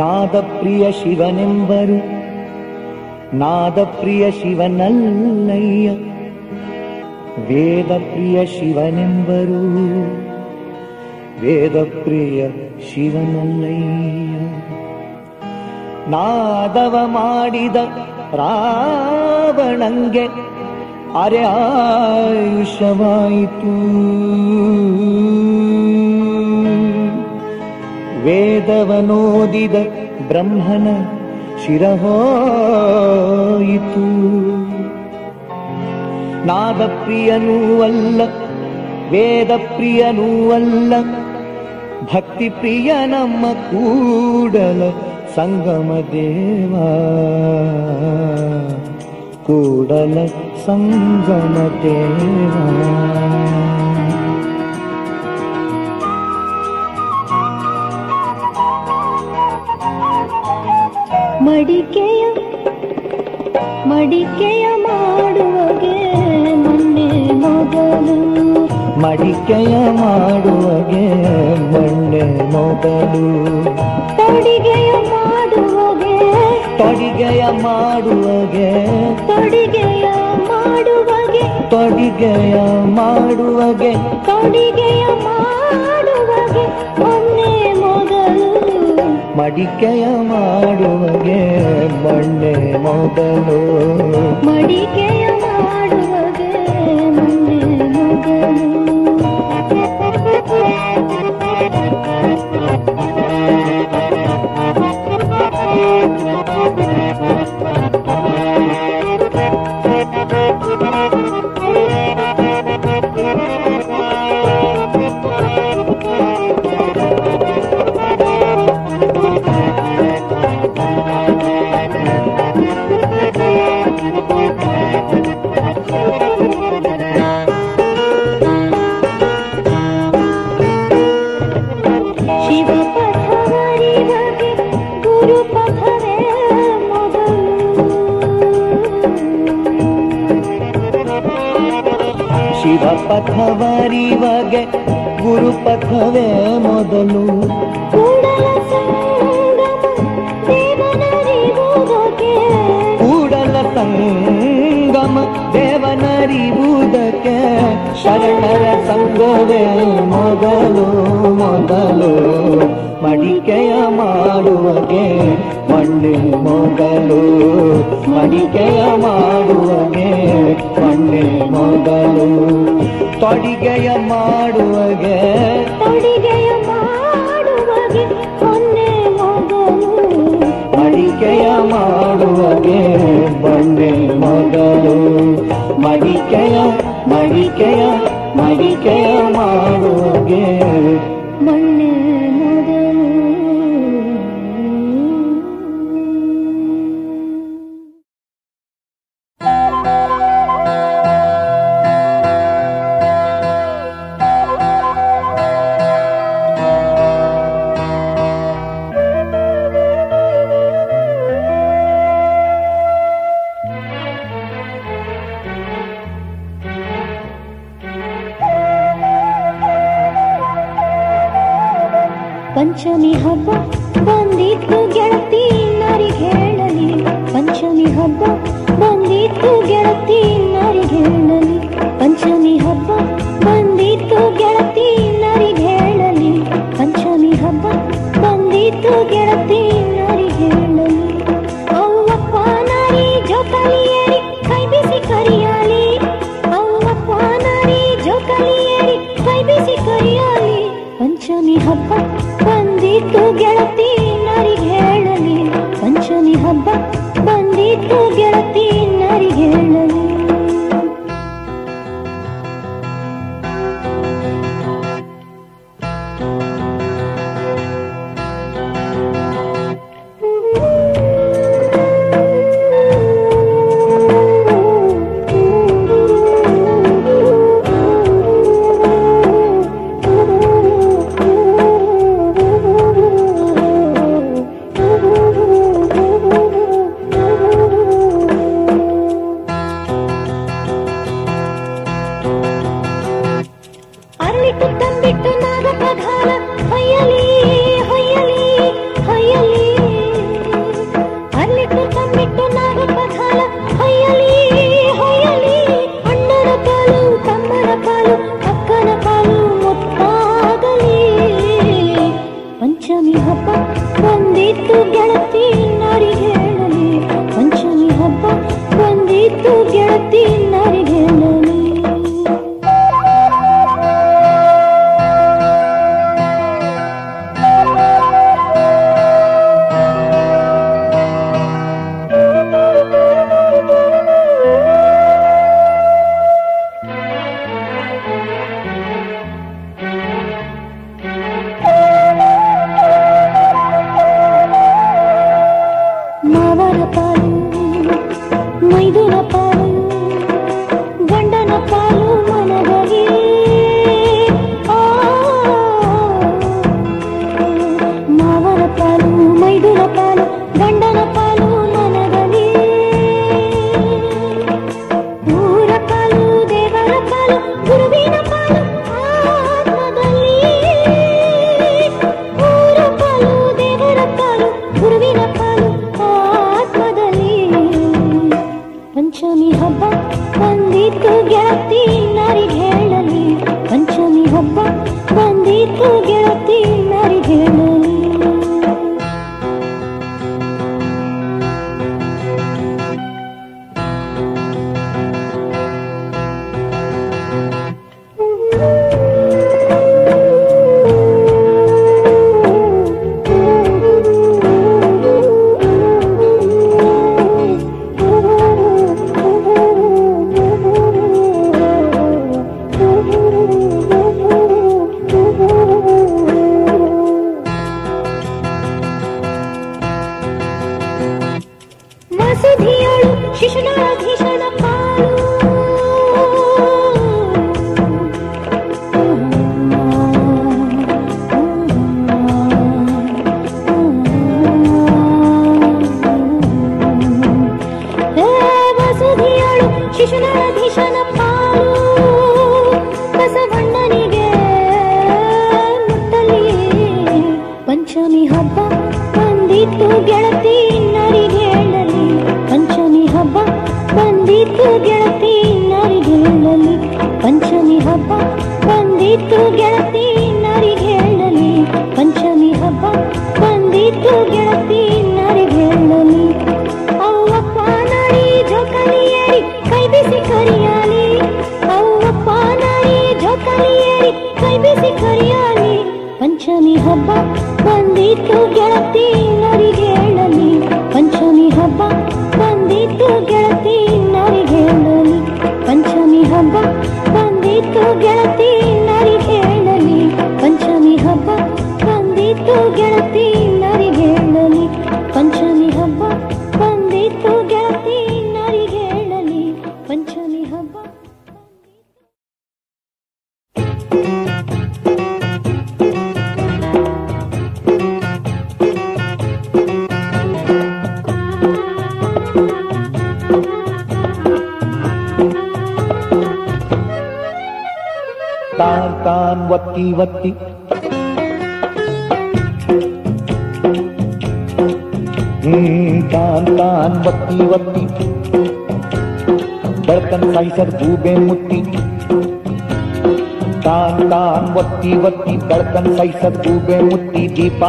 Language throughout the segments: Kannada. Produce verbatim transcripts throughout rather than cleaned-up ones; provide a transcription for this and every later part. ನಾದಪ್ರಿಯ ಶಿವನೆಂಬರು ನಾದಪ್ರಿಯ ಶಿವನಲ್ಲಯ್ಯ, ವೇದಪ್ರಿಯ ಶಿವನೆಂಬರು ವೇದಪ್ರಿಯ ಶಿವನಲ್ಲಯ್ಯ. ನಾದವ ಮಾಡಿದ ರಾವಣಂಗೆ ಅರೆ ಆಯುಷವಾಯಿತು, ವೇದವನೋದಿದ ಬ್ರಹ್ಮನ ಶಿರಹೋಯಿತು. ನಾದಪ್ರಿಯನೂ ಅಲ್ಲ ವೇದಪ್ರಿಯನೂ ಅಲ್ಲ ಭಕ್ತಿ ಪ್ರಿಯ ನಮ್ಮ ಕೂಡಲ ಸಂಗಮ ದೇವ, ಕೂಡಲ ಸಂಗಮ ದೇವ. ಮಡಿಕೆಯ ಮಡಿಕೆಯ ಮಾಡುವಗೆ ಮಣ್ಣೆ ಮೊದಲು, ಮಡಿಕೆಯ ಮಾಡುವಗೆ ಮಣ್ಣೆ ಮೊದಲು, ತೊಡಿಗೆಯ ಮಾಡುವಗೆ ತೊಡಿಗೆಯ ಮಾಡುವಗೆ ತೊಡಿಗೆಯ ಮಾಡುವಗೆ ತೊಡಿಗೆಯ ಮಾಡುವಗೆ ತೊಡಿಗೆಯ ಮಾಡುವಗೆ ಮೊನ್ನೆ ಮೊದಲು, ಮಡಿಕೆಯ ಮಾಡುವಗೆ ಮಣ್ಣೆ ಮೊದಲು, ಮಡಿಕೆಯ ಮಾಡುವಗೆ ಮಣ್ಣೆ ಮೊದಲು. ಪಥವರಿವಗೆ ಗುರು ಪಥವೇ ಮೊದಲು, ಕೂಡಲ ಸಂಗಮ ದೇವನರಿವುದಕ್ಕೆ ಶರಣರ ಸಂಗವೇ ಮೊದಲು ಮೊದಲು, ಮಡಿಕೆಯ ಮಾಡುವಗೆ ಮಣ್ಣೆ ಮೊದಲು, ಮಡಿಕೆಯ ಮಾಡುವಗೆ ಮಣ್ಣೆ ಮೊದಲು, ತೊಡಿಗೆಯ ಮಾಡುವಗೆ ತೊಡಿಗೆಯ ಮಾಡುವಗೆ ಮಣ್ಣೆ ಮೊದಲು, ಮಡಿಕೆಯ ಮಾಡುವಗೆ ಮಣ್ಣೆ ಮೊದಲು, ಮಡಿಕೆಯ ಮಡಿಕೆಯ ಮಡಿಕೆಯ ಮಾಡುವಗೆ ಮಣ್ಣೆ ಮೊದಲು. ಪಂಚಮಿ ಹಬ್ಬ ಬಂದಿತ್ತು ಗೆಳತಿ ನರಿಗೆ ಹೇಳಲಿ, ಪಂಚಮಿ ಹಬ್ಬ ಬಂದಿತ್ತು ಗೆಳತಿ ನರಿಗೆ ಹೇಳಲಿ, ಪಂಚಮಿ ಹಬ್ಬ ಬಂದಿತ್ತು ಗೆಳತಿ ನರಿಗೆ ಹೇಳಲಿ, ಪಂಚಮಿ ಹಬ್ಬ ಬಂದಿತ್ತು ಗೆಳತಿ ನರಿಗೆ ಹೇಳಲಿ. ಅವ್ವಪ್ಪ ನಾರಿ ಜೊತೆಯರಿ ಕೈ ಬಿಸಿ ಕರಿಯಲಿ, ಅವ್ವ ಬಂದಿತು ಗೆಳತಿ ನರಿಗೆ ಹೇಳಲಿ ಪಂಚಮಿ ಹಬ್ಬ ಬಂದಿತು ಗೆಳತಿ ನರಿಗೆ ಹೇಳಲಿ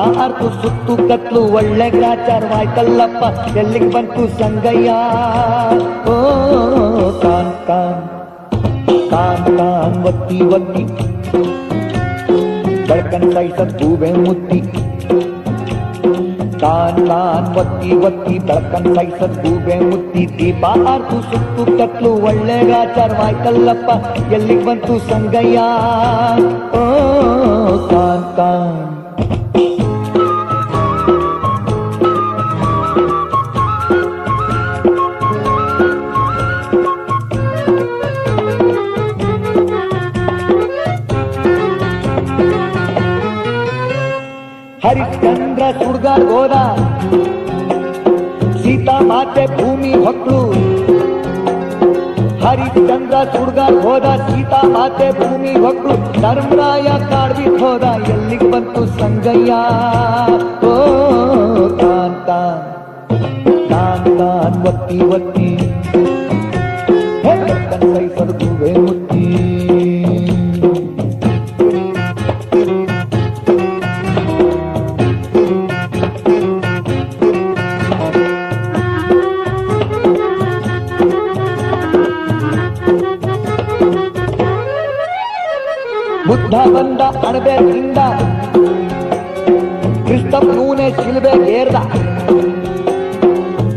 ಪಾರ್ತು ಸುತ್ತು ಕತ್ಲು ಒಳ್ಳೆ ಗ್ರಾಚಾರ ವಾಯ್ಕಲ್ಲಪ್ಪ ಎಲ್ಲಿಗೆ ಬಂತು ಸಂಗಯ್ಯ ಓ ಕಾನ್ ಕಾನ್ ಕಾನ್ ಕಾನ್ ಒತ್ತಿ ಒತ್ತಿ ಬೆಳಕನ್ ಸೈತ ಗೂಬೆ ಮುತ್ತಿ ತಾನ್ ತಾನ್ ಒತ್ತಿ ಒತ್ತಿ ತಳಕನ್ ಸೈಸದ್ ಗೂಬೆ ಮುತ್ತಿ ದೀಪ ಆರ್ತು ಸುತ್ತು ಕತ್ಲು ಒಳ್ಳೆಗಾಚಾರವಾಯ್ತಲ್ಲಪ್ಪ ಎಲ್ಲಿಗ್ ಬಂತು ಸಂಗಯ್ಯ ಓ ತಾನ್ ತಾನ್ हरिश्चंद्र सुड़गर गोरा सीता माते भूमि हकलू हरिश्चंद्र सुड़गर गोरा सीता माते भूमि हकलू धर्मराय काड़वी थोड़ा एल्लिग बंतु संगय्या ओ तान तान तान वत्ती वत्ती सैसदुवे मुत्ती बुद्ध बंद अणबे तिंद क्रिस्तने शिलबे गेर्द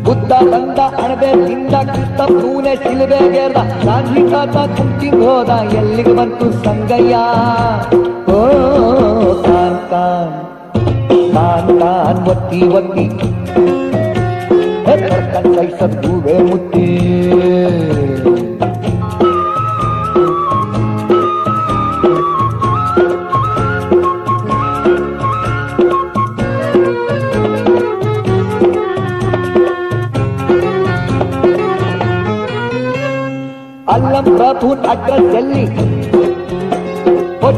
बुद्ध बंद अणबे तिंद क्रिस्तने शिलबे गेर्द गांधी ताता कुंती होद एल्लिग बंतु संगय्य ओ तान तान तान तान वत्ती वत्ती सद्गुवे मुत्ती ಪ್ರಥೂನ್ ಅಗ್ರದಲ್ಲಿ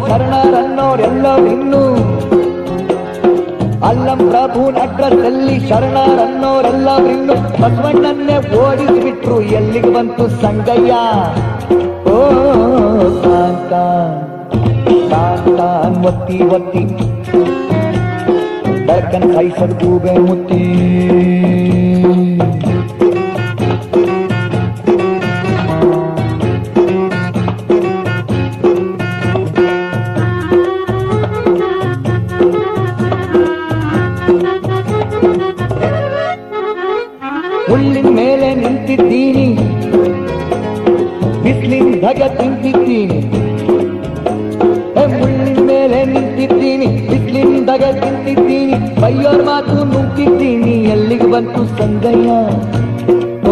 ಶರಣರನ್ನೋರೆಲ್ಲವಿನ್ನೂ ಅಲ್ಲಂ ಪ್ರಭೂನ್ ಅಗ್ರದಲ್ಲಿ ಶರಣರನ್ನೋರೆಲ್ಲವಿನ್ನೂ ಬಸವಣ್ಣನ್ನೇ ಓಡಿಸಿ ಬಿಟ್ರು ಎಲ್ಲಿಗೆ ಬಂತು ಸಂಗಯ್ಯ ಓ ತಾನ್ ತಾನ್ ತಾನ್ ತಾನ್ ಒತ್ತಿ ಒತ್ತಿ ಬೆಳಕನ್ ಕೈಸರ್ ಗೂಬೆ ಮುತ್ತಿ ತಿಂತಿದ್ದೀನಿ ಮುಳ್ಳಿನ ಮೇಲೆ ನಿಂತಿದ್ದೀನಿ ಬಿಸಿಲಿಂದಾಗ ತಿಂತಿದ್ದೀನಿ ಬೈಯೋರ್ ಮಾತು ನುಂಗ್ತಿದ್ದೀನಿ ಎಲ್ಲಿಗೆ ಬಂತು ಸಂಗಯ್ಯ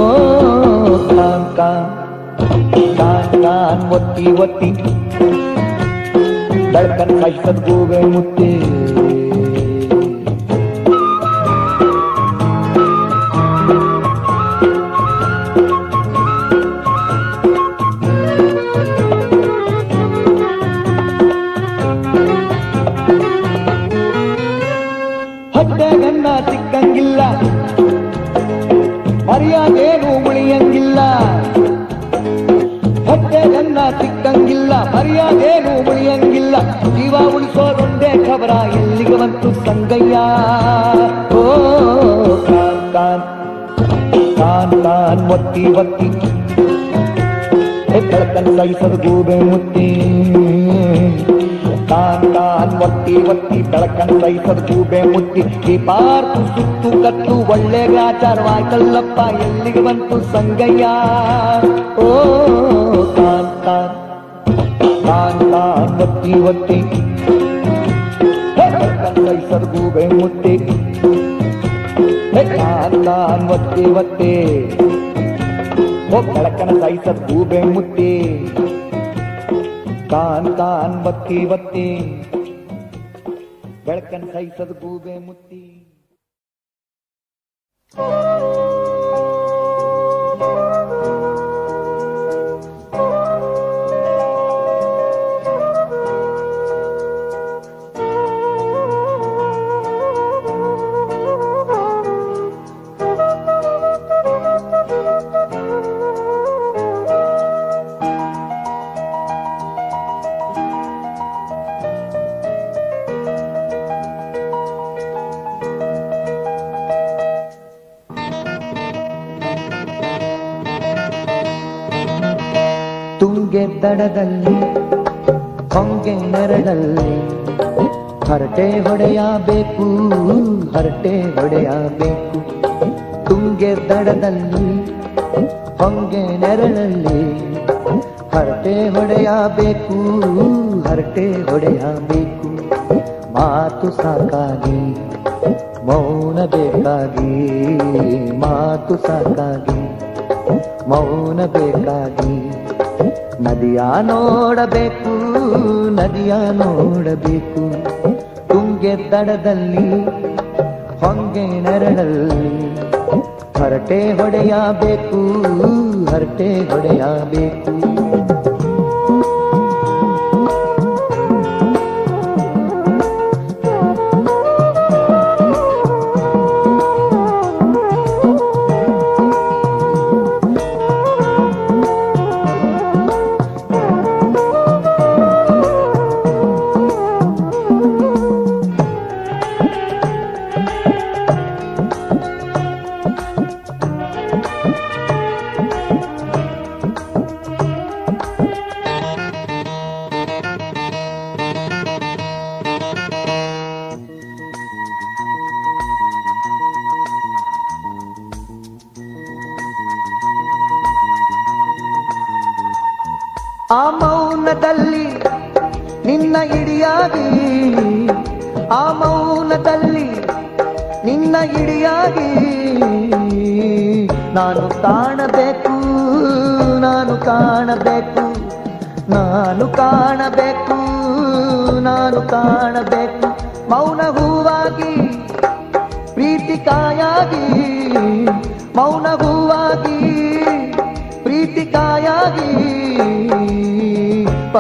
ಓ ತಾನ್ ತಾನ್ ತಾನ್ ತಾನ್ ಒತ್ತಿ ಒತ್ತಿ ಬೆಳಕನ್ ಕೈಸದ್ ಗೂಬೆ ಮುತ್ತಿ ಮರ್ಯಾದೇನು ಉಳಿಯಂಗಿಲ್ಲ ಹೊಟ್ಟೆ ನನ್ನ ಸಿಕ್ಕಂಗಿಲ್ಲ ಮರ್ಯಾದೇನು ಉಳಿಯಂಗಿಲ್ಲ ಜೀವ ಉಳಿಸೋದೊಂದೇ ಖಬರ ಎಲ್ಲಿಗೆ ಬಂತು ಸಂಗಯ್ಯ ಓ ತಾನ್ ತಾನ್ ತಾನ್ ತಾನ್ ಒತ್ತಿ ಒತ್ತಿ ಬೆಳಕನ್ ಸೈಸದ ಗೂಬೆ ಮುತ್ತಿ ತಾನ್ ತಾನ್ ಒತ್ತಿ ಒತ್ತಿ ಬೆಳಕನ್ ಸೈಸದ ಗೂಬೆ ಮುತ್ತಿ ದೀಪಾರ್ತು ಸುತ್ತು ಕತ್ತು ಒಳ್ಳೆ ವ್ಯಾಚಾರವಾಯ್ತಲ್ಲಪ್ಪ ಎಲ್ಲಿಗೆ ಬಂತು ಸಂಗಯ್ಯ ಓ ತಾನ್ ತಾನ್ ತಾನ್ ತಾನ್ ಒತ್ತಿ ಒತ್ತಿ ಬೆಳಕನ್ ಸೈಸದ ಗೂಬೆ ಮುತ್ತಿ ತಾನ್ ತಾನ್ ಒತ್ತಿ ಒತ್ತಿ ಬೆಳಕನ ಸೈಸದ ಗೂಬೆ ಮುತ್ತಿ तान तान बत्ती बत्ती बेड़कन सही सदगूबे मुत्ती ತುಂಗೆ ದಡದಲ್ಲಿ ಕೊಂಗೆ ನೆರದಲ್ಲಿ ಹರಟೆ ಹೊಡೆಯ ಬೇಕು ಹರಟೆ ಹೊಡೆಯ ಬೇಕು ತುಂಗೆ ದಡದಲ್ಲಿ ಹೊಂಗೆ ನೆರಳಲ್ಲಿ ಹರಟೆ ಹೊಡೆಯ ಬೇಕು ಹರಟೆ ಹೊಡೆಯ ಬೇಕು ಮಾತು ಸಾಕಾಗಿ ಮೌನ ಬೇಕಾಗಿ ಮಾತು ಸಾಕಾಗಿ ಮೌನ ಬೇಕಾಗಿ ನದಿಯ ನೋಡಬೇಕು ನದಿಯ ನೋಡಬೇಕು ತುಂಗೆ ದಡದಲ್ಲಿ ಹೊಂಗೆ ನೆರಳಲ್ಲಿ ಹರಟೆ ಹೊಡೆಯಬೇಕು ಹರಟೆ ಹೊಡೆಯಬೇಕು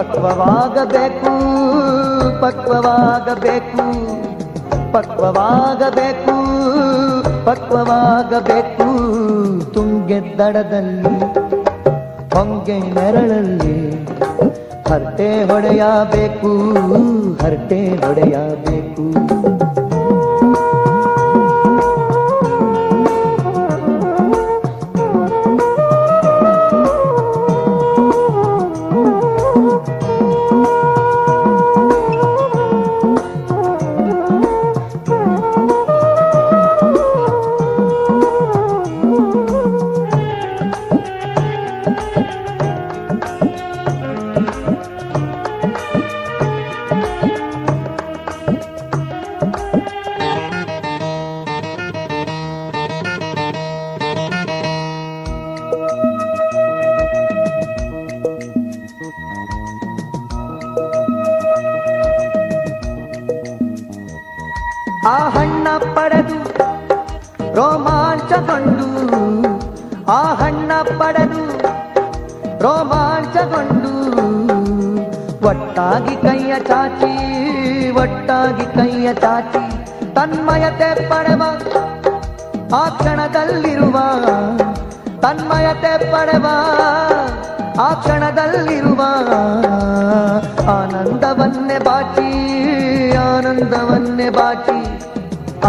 ಪಕ್ವವಾಗಬೇಕು ಪಕ್ವವಾಗಬೇಕು ಪಕ್ವವಾಗಬೇಕು ಪಕ್ವವಾಗಬೇಕು ತುಂಗೆ ದಡದಲ್ಲಿ ಹೊಂಗೆ ನೆರಳಲ್ಲಿ ಹರಟೆ ಹೊಡೆಯಬೇಕು ಹರಟೆ ಹೊಡೆಯಬೇಕು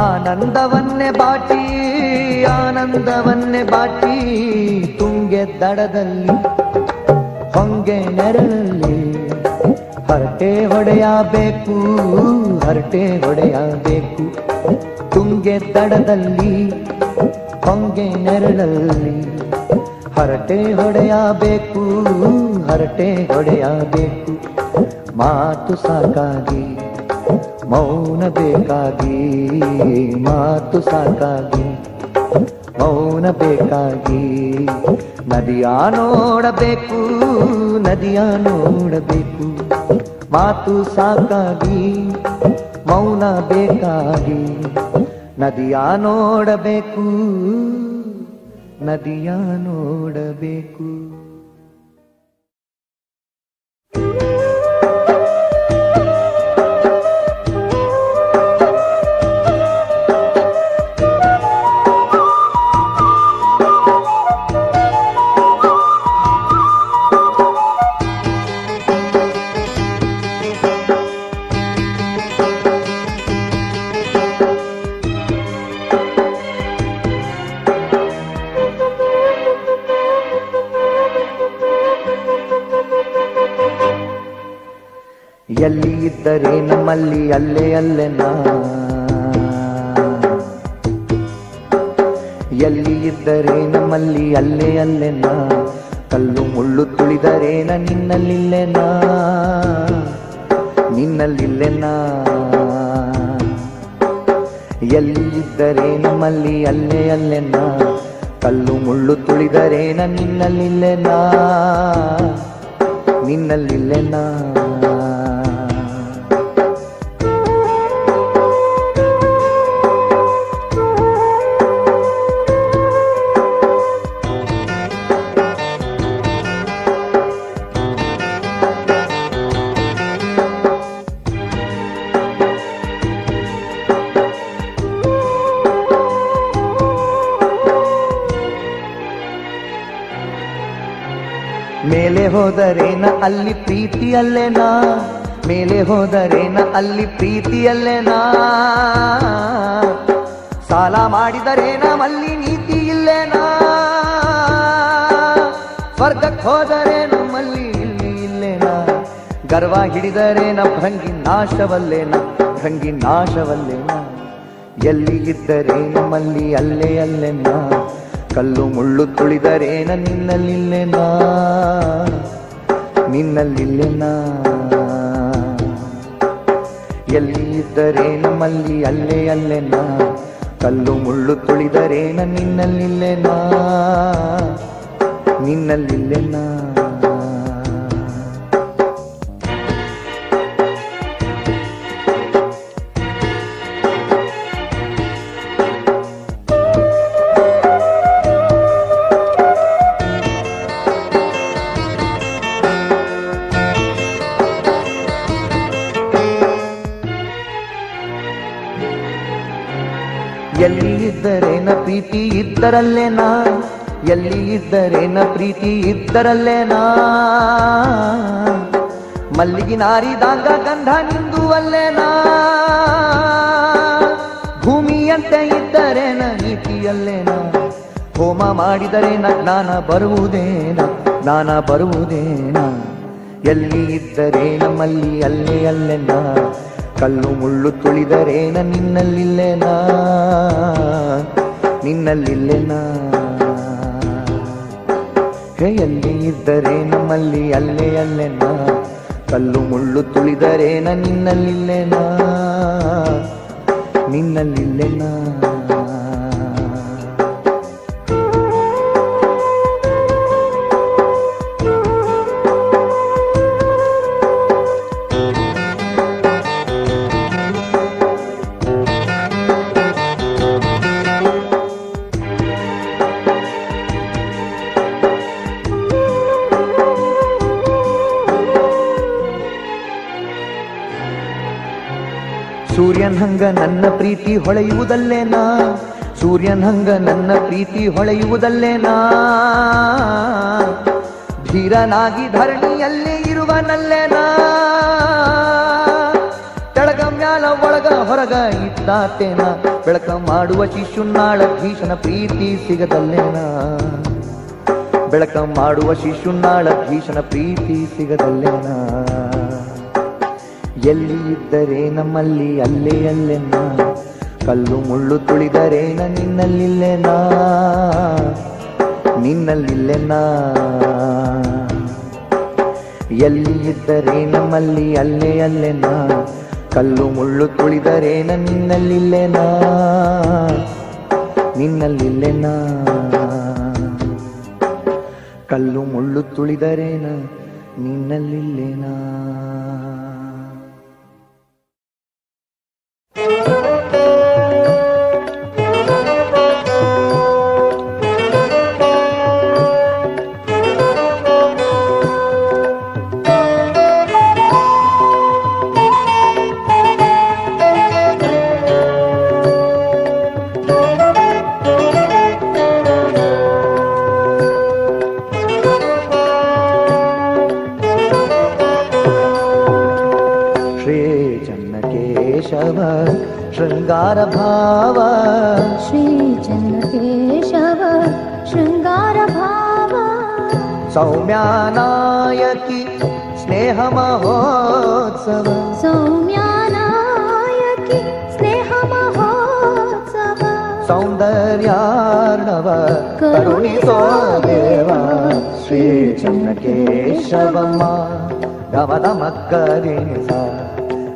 ಆನಂದವನ್ನೇ ಬಾಟಿ ಆನಂದವನ್ನೇ ಬಾಟಿ ತುಂಗೆ ದಡದಲ್ಲಿ ಹೊಂಗೆ ನೆರಳಲ್ಲಿ ಹರಟೆ ಹೊಡೆಯಬೇಕು ಹರಟೆ ಹೊಡೆಯಬೇಕು ತುಂಗೆ ದಡದಲ್ಲಿ ಹೊಂಗೆ ನೆರಳಲ್ಲಿ ಹರಟೆ ಹೊಡೆಯಬೇಕು ಹರಟೆ ಹೊಡೆಯಬೇಕು ಮಾತು ಸಾಕಾಗಿ ಮೌನ ಬೇಕಾಗಿ ಮಾತು ಸಾಕಾಗಿ ಮೌನ ಬೇಕಾಗಿ ನದಿಯ ನೋಡಬೇಕು ನದಿಯ ನೋಡಬೇಕು ಮಾತು ಸಾಕಾಗಿ ಮೌನ ಬೇಕಾಗಿ ನದಿಯ ನೋಡಬೇಕು ನದಿಯ ನೋಡಬೇಕು ಎಲ್ಲಿ ಇದ್ದರೆ ನಮ್ಮಲ್ಲಿ ಅಲ್ಲೇ ಅಲ್ಲೇ ನಾ ಎಲ್ಲಿ ಇದ್ದರೆ ನಮ್ಮಲ್ಲಿ ಅಲ್ಲೇ ಅಲ್ಲೇ ನಾ ಕಲ್ಲು ಮುಳ್ಳು ತುಳಿದರೆ ನಾ ನಿನ್ನಲ್ಲಿಲ್ಲೇ ನಾ ನಿನ್ನಲ್ಲಿಲ್ಲೇ ನಾ ಎಲ್ಲಿ ಇದ್ದರೆ ನಮ್ಮಲ್ಲಿ ಅಲ್ಲೇ ಅಲ್ಲೇ ನಾ ಕಲ್ಲು ಮುಳ್ಳು ತುಳಿದರೆ ನಾ ನಿನ್ನಲ್ಲಿಲ್ಲೇ ನಾ ನಿನ್ನಲ್ಲಿಲ್ಲೇ ನಾ ಹೋದರೇನ ಅಲ್ಲಿ ಪ್ರೀತಿಯಲ್ಲೇನಾ ಮೇಲೆ ಹೋದರೇನ ಅಲ್ಲಿ ಪ್ರೀತಿಯಲ್ಲೇನಾ ಸಾಲ ಮಾಡಿದರೇನ ಅಲ್ಲಿ ನೀತಿ ಇಲ್ಲೇನಾ ಸ್ವರ್ಗಕ್ಕೆ ಹೋದರೆ ನಮ್ಮಲ್ಲಿ ಇಲ್ಲಿ ಇಲ್ಲೇನಾ ಗರ್ವ ಹಿಡಿದರೇನ ಭಂಗಿ ನಾಶವಲ್ಲೇನ ಭಂಗಿ ನಾಶವಲ್ಲೇನಾ ಎಲ್ಲಿಗಿದ್ದರೆ ನಮ್ಮಲ್ಲಿ ಅಲ್ಲೇ ಅಲ್ಲೇನಾ ಕಲ್ಲು ಮುಳ್ಳು ತುಳಿದರೇನ ನಿನ್ನಲ್ಲಿಲ್ಲೇನಾ ನಿನ್ನಲ್ಲಿಲ್ಲೇನಾ ಎಲ್ಲಿ ಇದ್ದರೆ ನಮ್ಮಲ್ಲಿ ಅಲ್ಲೇ ಅಲ್ಲೇನಾ ಕಲ್ಲು ಮುಳ್ಳು ತುಳಿದರೇನ ನಿನ್ನಲ್ಲಿಲ್ಲೇನಾ ನಿನ್ನಲ್ಲಿಲ್ಲೇನಾ ಎಲ್ಲಿ ಇದ್ದರೇನ ಪ್ರೀತಿ ಇದ್ದರಲ್ಲೇನಾ ಎಲ್ಲಿ ಇದ್ದರೇನ ಪ್ರೀತಿ ಇದ್ದರಲ್ಲೇನಾ ಮಲ್ಲಿಗೆ ನಾರಿದಂಗ ಗಂಧ ನಿಂದು ಅಲ್ಲೇನಾ ಭೂಮಿಯಂತೆ ಇದ್ದರೇನ ನೀತಿಯಲ್ಲೇನಾ ಹೋಮ ಮಾಡಿದರೇನ ಜ್ಞಾನ ಬರುವುದೇನ ಜ್ಞಾನ ಬರುವುದೇನ ಎಲ್ಲಿ ಇದ್ದರೆ ನಮ್ಮಲ್ಲಿ ಅಲ್ಲೇ ಅಲ್ಲೇನಾ ಕಲ್ಲು ಮುಳ್ಳು ತುಳಿದರೇನ ನಿನ್ನಲ್ಲಿಲ್ಲೇನಾ ನಿನ್ನಲ್ಲಿಲ್ಲೇನಾ ಹೇ ಎಲ್ಲಿ ಇದ್ದರೆ ನಮ್ಮಲ್ಲಿ ಅಲ್ಲೇ ಅಲ್ಲೇನಾ ಕಲ್ಲು ಮುಳ್ಳು ತುಳಿದರೇನ ನಿನ್ನಲ್ಲಿಲ್ಲೇನಾ ನಿನ್ನಲ್ಲಿಲ್ಲೇನಾ ಸೂರ್ಯನ ಹಂಗ ನನ್ನ ಪ್ರೀತಿ ಹೊಳೆಯುವುದಲ್ಲೇನಾ ಸೂರ್ಯನ ಹಂಗ ನನ್ನ ಪ್ರೀತಿ ಹೊಳೆಯುವುದಲ್ಲೇನಾ ಧೀರನಾಗಿ ಧರಣಿಯಲ್ಲೇ ಇರುವನಲ್ಲೇನಾ ತೆಳಗ ಮ್ಯಾಲ ಒಳಗ ಹೊರಗ ಇದ್ದಾತೇನ ಬೆಳಕ ಮಾಡುವ ಶಿಶುನಾಳ ಭೀಷಣ ಪ್ರೀತಿ ಸಿಗದಲ್ಲೇನಾ ಬೆಳಕ ಮಾಡುವ ಶಿಶುನಾಳ ಭೀಷಣ ಪ್ರೀತಿ ಸಿಗದಲ್ಲೇನಾ ಎಲ್ಲಿ ಇದ್ದರೆ ನಮ್ಮಲ್ಲಿ ಅಲ್ಲೇ ಅಲ್ಲೇನಾ ಕಲ್ಲು ಮುಳ್ಳು ತುಳಿದರೇನ ನಿನ್ನಲ್ಲಿಲ್ಲೇನಾ ನಿನ್ನಲ್ಲಿಲ್ಲೇನಾ ಎಲ್ಲಿ ಇದ್ದರೆ ನಮ್ಮಲ್ಲಿ ಅಲ್ಲೇ ಅಲ್ಲೇನಾ ಕಲ್ಲು ಮುಳ್ಳು ತುಳಿದರೇನ ನಿನ್ನಲ್ಲಿಲ್ಲೇನಾ ನಿನ್ನಲ್ಲಿಲ್ಲೇನಾ ಕಲ್ಲು ಮುಳ್ಳು ತುಳಿದರೇನ ನಿನ್ನಲ್ಲಿಲ್ಲೇನಾ ಶೃಂಗಾರ ಭಾವ ಶ್ರೀ ಚನ್ನ ಕೇಶವ ಶೃಂಗಾರ ಭಾವ ಸೌಮ್ಯಾನಾಯಕಿ ಸ್ನೇಹ स्नेह महोत्सव सौम्यानायकी स्नेह महोत्सव सौंदर्यार्णव करुणिसो देवा श्री चन्न केशवम्मा गमद मक्करे निसा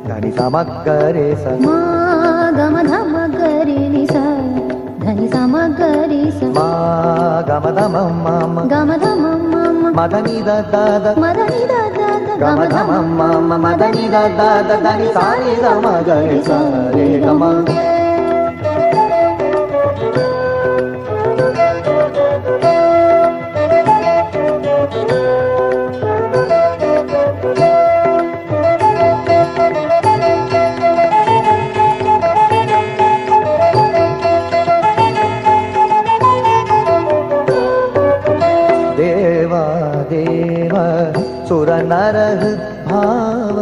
धनिसा मक्करे समा गमद मक्करे निसा धनिसा मक्करे समा गमद मम्मा गमद मम्मा मदनी दादा मदनी दादा गम गम मम मदनी दादा दनी सारे गम गरे सारे गम नरह भाव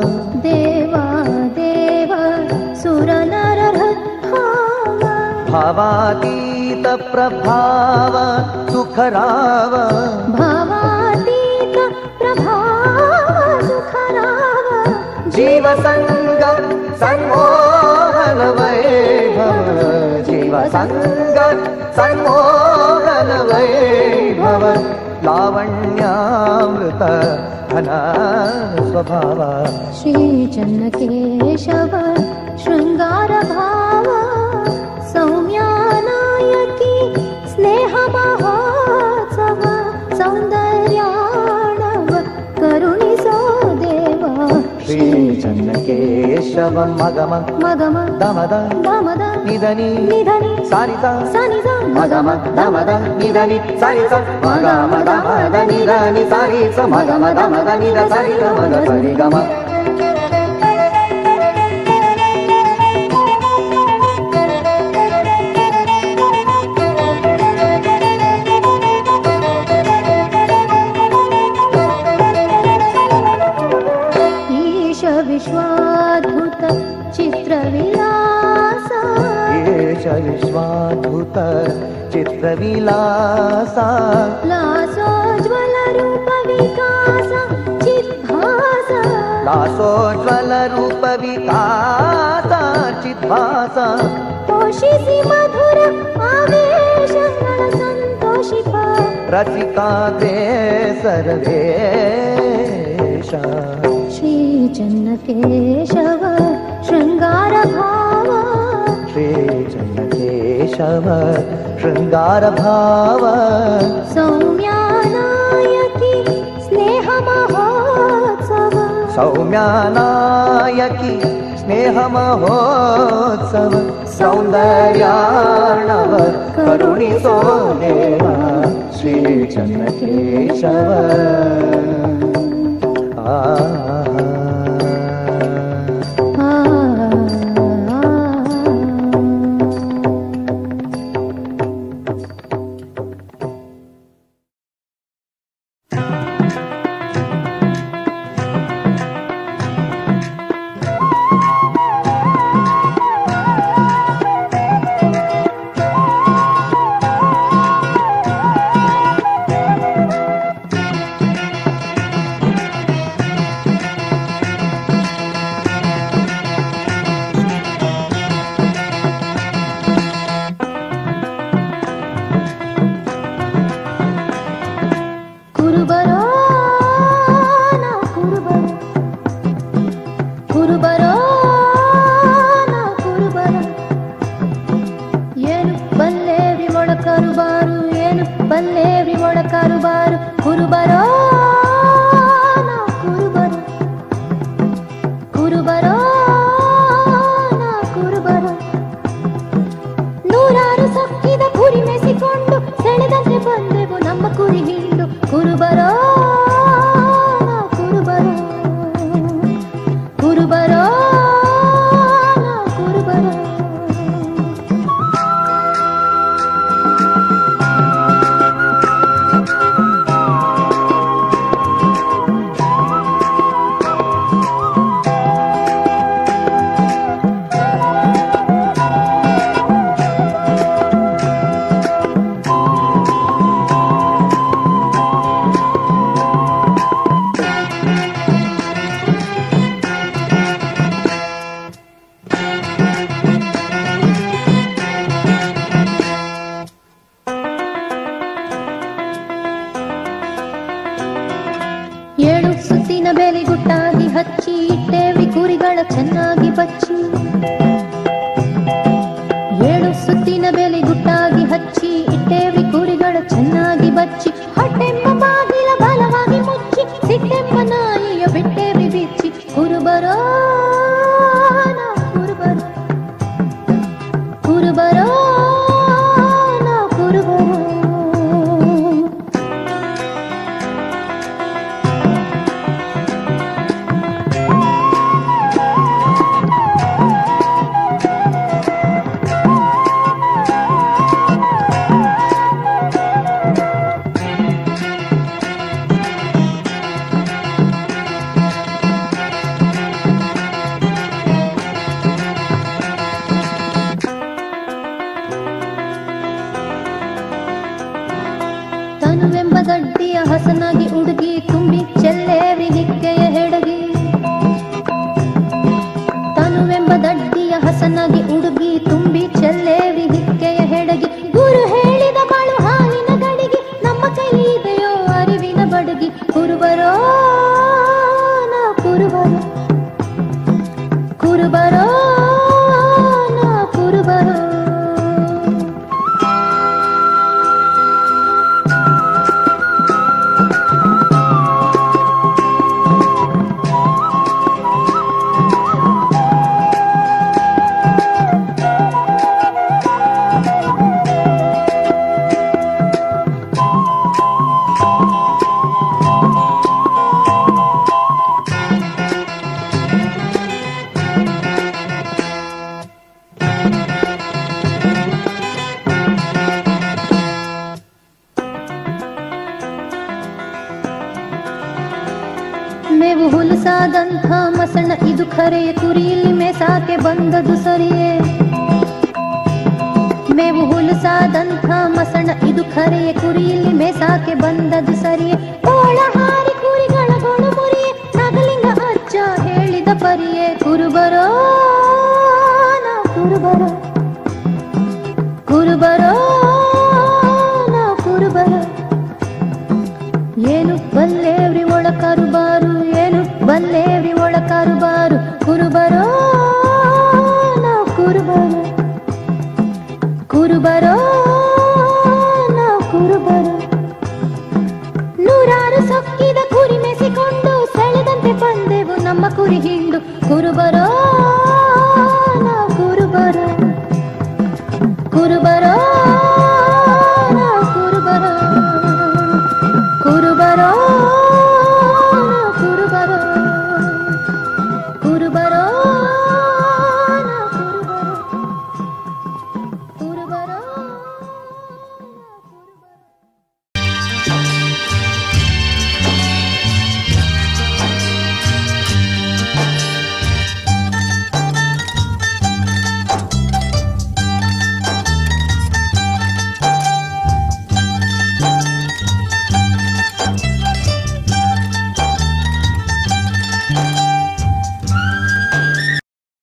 देवा देवा सुर नरह भाव भावातीत प्रभाव सुखराव भावातीत प्रभाव सुखराव जीव संग संमोहन वैभव जीव संग संमोहन वैभव लावण्यामृत घना स्वभाव श्री चन्न केशव श्रृंगार भाव सौम्यानायकी स्नेह महोत्सव सौंदर्याणव करुणी सो देवा श्री चन्न केशव मगम मगम दमद दमद निधनी निधनी सारिता सानिता मगम दमद निधनी सारिता मगम दमद निधनी सारिता मगम दमद निध सारिता मग सरि गम विश्वाद्भुत चित्रविलासा लासोज्ज्वल रूप विकास चिद्भासा लासोज्ज्वल रूप विकास चिद्भासा पोषिसि मधुर आवेश संतोषित रसिका ते सर्वेश श्री चन्न केशव श्रृंगार भाव श्री चन्न केशव श्रृंगार भाव सौम्यानायकी स्नेह महोत्सव सौम्यानायकी स्नेह महोत्सव सौंदर्यार्णव करुणी सो देवा श्री चन्न केशव आ ಬಚ್ಚಿ ಏಳು ಸುತ್ತಿನ ಬೆಲೆ ಗುಟ್ಟಾಗಿ ಹಚ್ಚಿ ಇಟ್ಟೇವಿ ಕುರಿಗಳ ಚೆನ್ನಾಗಿ ಬಚ್ಚಿ ಹೊಟ್ಟೆಂಬ ಬಾಗಿಲ ಬಲವಾಗಿ ಮುಚ್ಚಿ ಸಿಟ್ಟೆಂಬ ನಾಯಿಯ ಬಿಟ್ಟೇವಿ ಬಿಚ್ಚಿ ಕುರುಬರೋ ನಾ ಕುರುಬರು ಕುರುಬರೋ ನಾ ಕುರುಬರು ಹಸನಾಗಿ ಹುಡುಗಿ ತುಂಬಿ ಚೆಲ್ಲೇರಿ ನಿಕ್ಕೆಯ ಹೆಡಗಿ ತನುವೆಂಬ ದಡ್ಡಿಯ ಹಸನಾಗಿ ಹುಡುಗಿ ತುಂಬಿ ಚೆಲ್ಲೇರಿ ನಿಕ್ಕೆಯ ಹೆಡಗಿ ಗುರು ಹೇಳಿದ ಬಾಳು ಹಾಲಿನ ಗಡಿಗೆ ನಮ್ಮ ಕೈಲಿದೆಯೋ ಅರಿವಿನ ಬಡಗಿ ಕುರುಬರೋ ನಾ ಕುರುಬರು ಕುರುಬರೋ ನಾ ಕುರುಬರು ದಂಥ ಮಸಣ ಇದು ಖರೆಯ ಕುರಿಯಲ್ಲಿ ಮೇಸಾಕೆ ಬಂದದು ಸರಿಯೇ ಮೇವು ಹುಲುಸಾದಂಥ ಮಸಣ ಇದು ಖರೆಯ ಕುರಿಯಲ್ಲಿ ಮೇಸಾಕೆ ಬಂದದು ಸರಿಯೇ ಕೋಳ ಹಾರಿ ಕುರಿಗಳ ಗೋಳು ಮುರಿಯೇ ನಗಲಿಂಗ ಅಜ್ಜ ಹೇಳಿದ ಪರಿಯೇ ಕುರುಬರೋ ನಾ ಕುರುಬರೋ ಕುರುಬರೋ ನಾ ಕುರುಬರೋ ಏನು ಬಲ್ಲೇವ್ರಿ ಒಳ ಕರುಬಾರು ಏನು ಬಲ್ಲೇವ್ರಿ ಒಳ ಕರುಬಾರು ಕುರುಬರೋ ನಾ ಕುರುಬರು ಕುರುಬರೋ ನಾ ಕುರುಬರು ನೂರಾರು ಸೊಕ್ಕಿದ ಕುರಿ ಮೆಸಿಕೊಂಡು ಸೆಳೆದಂತೆ ಬಂದೆವು ನಮ್ಮ ಕುರಿ ಹಿಂಡು ಕುರುಬರೋ ನಾ ಕುರುಬರು ಕುರುಬರೋ